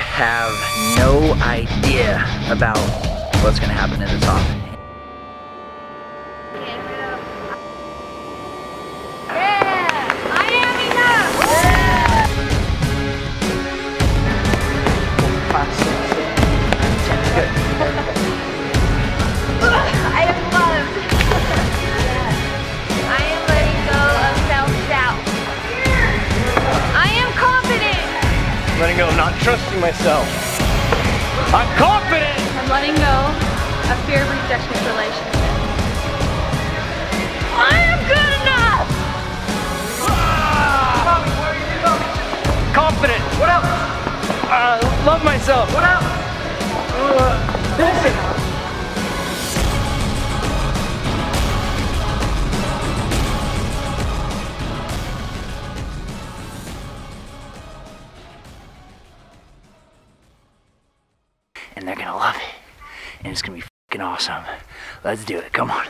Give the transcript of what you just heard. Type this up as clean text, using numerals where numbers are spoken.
have no idea about what's gonna happen at the top. I'm not trusting myself. I'm confident! I'm letting go of fear of rejection in relationships. I am good enough! Ah! Confident. What else? I love myself. What else? Listen. And they're gonna love it. And it's gonna be fucking awesome. Let's do it, come on.